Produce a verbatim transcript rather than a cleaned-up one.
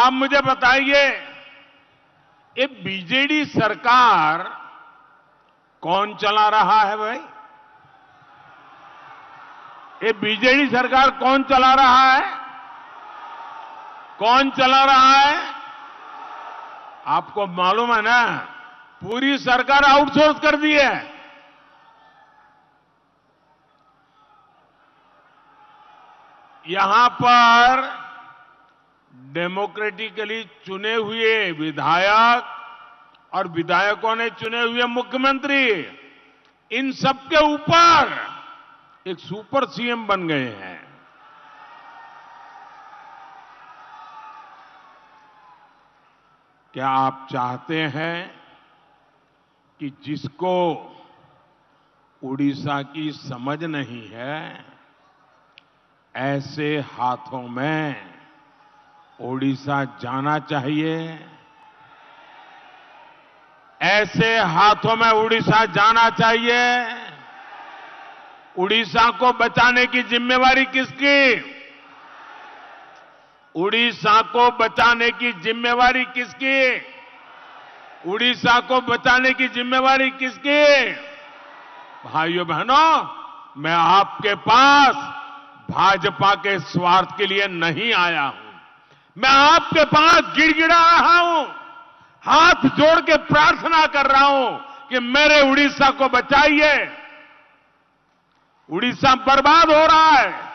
आप मुझे बताइए ये बीजेडी सरकार कौन चला रहा है भाई? ये बीजेडी सरकार कौन चला रहा है? कौन चला रहा है? आपको मालूम है ना, पूरी सरकार आउटसोर्स कर दी है। यहां पर डेमोक्रेटिकली चुने हुए विधायक और विधायकों ने चुने हुए मुख्यमंत्री, इन सबके ऊपर एक सुपर सीएम बन गए हैं। क्या आप चाहते हैं कि जिसको उड़ीसा की समझ नहीं है, ऐसे हाथों में ओडिशा जाना चाहिए? ऐसे हाथों में उड़ीसा जाना चाहिए? उड़ीसा को बचाने की जिम्मेवारी किसकी? उड़ीसा को बचाने की जिम्मेवारी किसकी? उड़ीसा को बचाने की जिम्मेवारी किसकी? भाइयों बहनों, मैं आपके पास भाजपा के स्वार्थ के लिए नहीं आया हूं। मैं आपके पास गिड़गिड़ा रहा हूं, हाथ जोड़ के प्रार्थना कर रहा हूं कि मेरे उड़ीसा को बचाइए। उड़ीसा बर्बाद हो रहा है।